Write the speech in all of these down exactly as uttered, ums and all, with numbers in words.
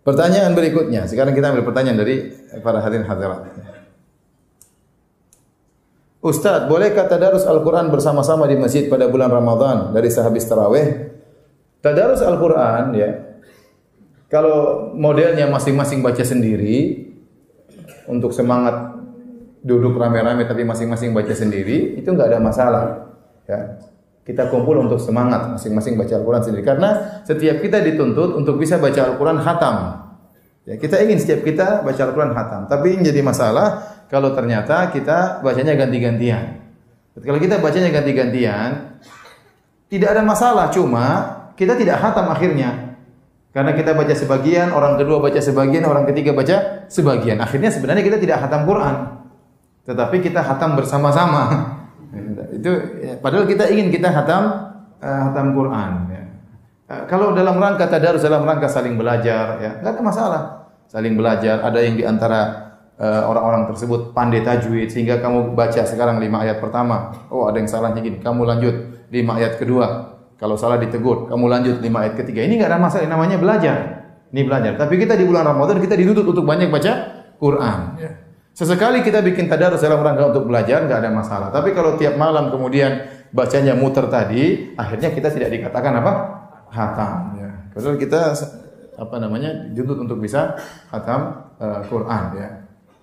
Pertanyaan berikutnya. Sekarang kita ambil pertanyaan dari para hadirin hadirat. Ustaz, bolehkah tadarus Al-Qur'an bersama-sama di masjid pada bulan Ramadan dari sehabis tarawih? Tadarus Al-Qur'an ya. Kalau modelnya masing-masing baca sendiri untuk semangat duduk rame-rame tapi masing-masing baca sendiri, itu enggak ada masalah. Ya. Kita kumpul untuk semangat masing-masing baca Al-Qur'an sendiri karena setiap kita dituntut untuk bisa baca Al-Qur'an khatam. Ya, kita ingin setiap kita baca Al-Qur'an khatam, tapi yang jadi masalah kalau ternyata kita bacanya ganti-gantian. Kalau kita bacanya ganti-gantian, tidak ada masalah. Cuma kita tidak khatam akhirnya. Karena kita baca sebagian, orang kedua baca sebagian, orang ketiga baca sebagian. Akhirnya sebenarnya kita tidak khatam Quran. Tetapi kita khatam bersama-sama. Itu padahal kita ingin kita khatam uh, khatam Quran. Ya. Uh, kalau dalam rangka tadarus, dalam rangka saling belajar, ya, nggak ada masalah. Saling belajar. Ada yang diantara orang-orang tersebut pandai tajwid sehingga kamu baca sekarang lima ayat pertama, oh ada yang salahnya gini, kamu lanjut lima ayat kedua, kalau salah ditegur, kamu lanjut lima ayat ketiga. Ini nggak ada masalah, namanya belajar. Ini belajar. Tapi kita di bulan Ramadan kita dituntut untuk banyak baca Quran. Sesekali kita bikin tadarus dalam rangka untuk belajar, nggak ada masalah. Tapi kalau tiap malam kemudian bacanya muter tadi, akhirnya kita tidak dikatakan apa? Khatam. Karena kita apa namanya dituntut untuk bisa khatam uh, Quran. Ya.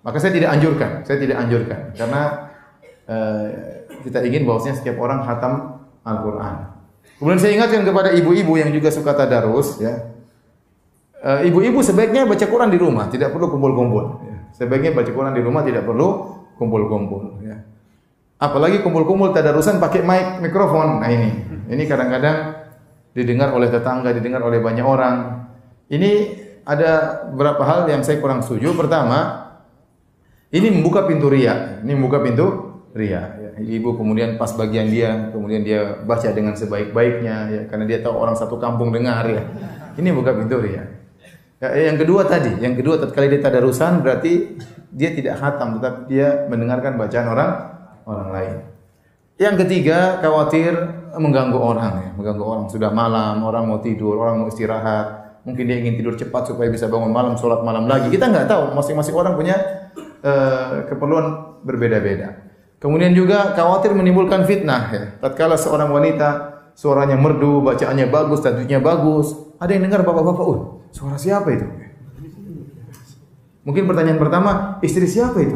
Maka saya tidak anjurkan, saya tidak anjurkan karena uh, kita ingin bahwasanya setiap orang khatam Al-Qur'an. Kemudian saya ingatkan kepada ibu-ibu yang juga suka tadarus ya. Ibu-ibu uh, sebaiknya baca Quran di rumah, tidak perlu kumpul-kumpul ya. Sebaiknya baca Quran di rumah tidak perlu kumpul-kumpul ya. Apalagi kumpul-kumpul tadarusan pakai mic mikrofon. Nah ini, ini kadang-kadang didengar oleh tetangga, didengar oleh banyak orang. Ini ada beberapa hal yang saya kurang setuju. Pertama, ini membuka pintu riya. Ini membuka pintu riya. Ibu kemudian pas bagian dia, kemudian dia baca dengan sebaik-baiknya, ya, karena dia tahu orang satu kampung dengar. Ya. Ini membuka pintu riya. Ya, yang kedua tadi, yang kedua tatkala dia tadarusan berarti dia tidak khatam, tetapi dia mendengarkan bacaan orang orang lain. Yang ketiga, khawatir mengganggu orang, ya. Mengganggu orang. Sudah malam, orang mau tidur, orang mau istirahat, mungkin dia ingin tidur cepat supaya bisa bangun malam, sholat malam lagi. Kita nggak tahu. Masing-masing orang punya keperluan berbeda-beda. Kemudian juga khawatir menimbulkan fitnah ya. Tatkala seorang wanita suaranya merdu, bacaannya bagus, tajwidnya bagus, ada yang dengar bapak-bapak, "Uh, suara siapa itu?" Mungkin pertanyaan pertama, "Istri siapa itu?"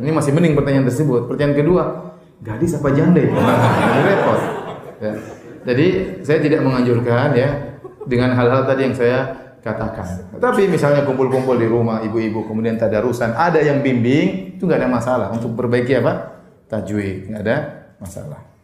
Ini masih mending pertanyaan tersebut. Pertanyaan kedua, "Gadis apa janda itu?" Repot. Ya. Jadi, saya tidak menganjurkan ya dengan hal-hal tadi yang saya katakan. Tapi misalnya kumpul-kumpul di rumah ibu-ibu kemudian tadarusan, ada yang bimbing, itu enggak ada masalah untuk perbaiki apa? Tajwid, enggak ada masalah.